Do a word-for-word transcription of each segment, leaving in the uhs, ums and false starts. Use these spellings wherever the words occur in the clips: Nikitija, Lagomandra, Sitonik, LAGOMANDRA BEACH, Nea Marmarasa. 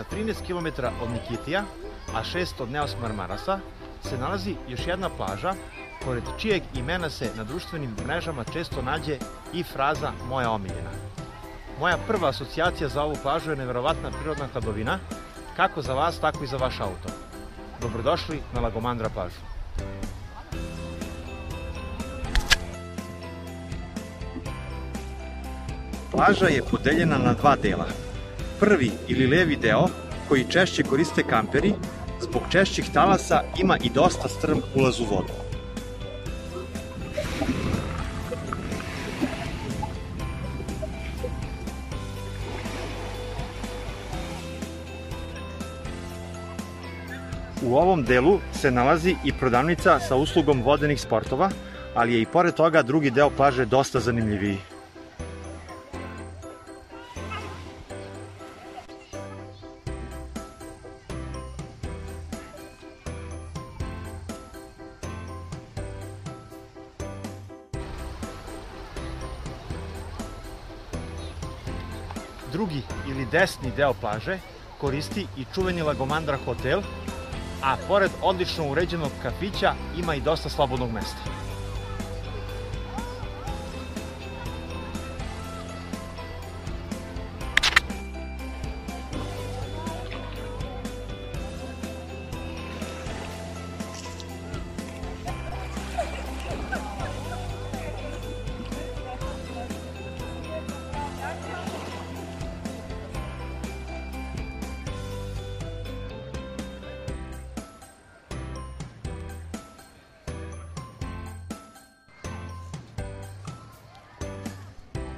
na trinaest kilometara od Nikitija, a šest od Nea Marmarasa, se nalazi još jedna plaža, pored čijeg imena se na društvenim mrežama često nađe i fraza moja omiljena. Moja prva asocijacija za ovu plažu je neverovatna prirodna hladovina, kako za vas, tako i za vaš auto. Dobrodošli na Lagomandra plažu. Plaža je podeljena na dva dela. Prvi ili levi deo, koji češće koriste kamperi, zbog češćih talasa ima i dosta strm ulaz u vodu. U ovom delu se nalazi i prodavnica sa uslugom vodenih sportova, ali je i pored toga drugi deo plaže dosta zanimljiviji. Drugi ili desni deo plaže koristi i čuveni Lagomandra hotel, a pored odlično uređenog kafića ima i dosta slobodnog mesta.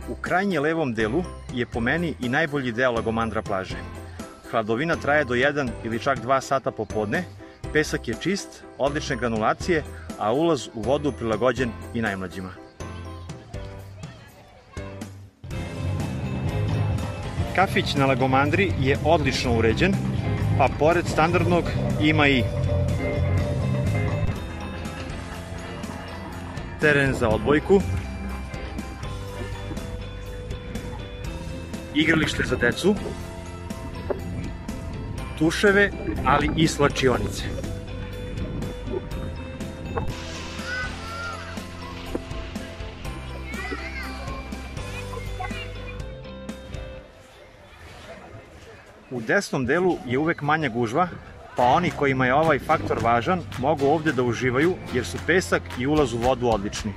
U krajnje levom delu je po meni i najbolji deo Lagomandra plaže. Hladovina traje do jedan ili čak dva sata popodne, pesak je čist, odlične granulacije, a ulaz u vodu prilagođen i najmlađima. Kafić na Lagomandri je odlično uređen, pa pored standardnog ima i teren za odbojku, igralište za decu, tuševe, ali i slačionice. U desnom delu je uvek manja gužva, pa oni kojima je ovaj faktor važan mogu ovde da uživaju jer su pesak i ulaz u vodu odlični.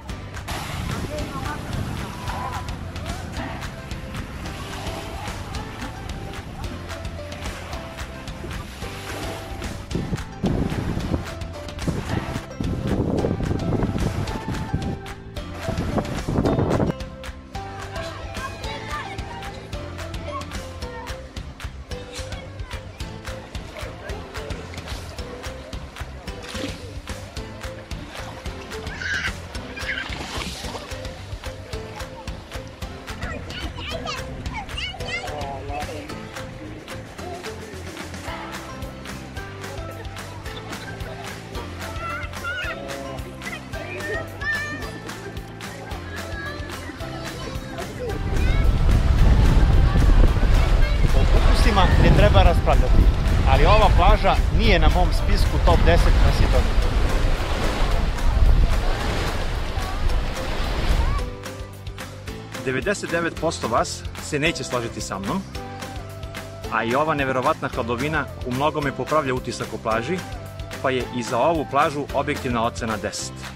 Ne treba raspravljati, ali ova plaža nije na mom spisku top deset na Sitoniku. devedeset devet posto vas se neće složiti sa mnom, a i ova neverovatna hladovina u mnogome popravlja utisak o plaži, pa je i za ovu plažu objektivna ocena deset.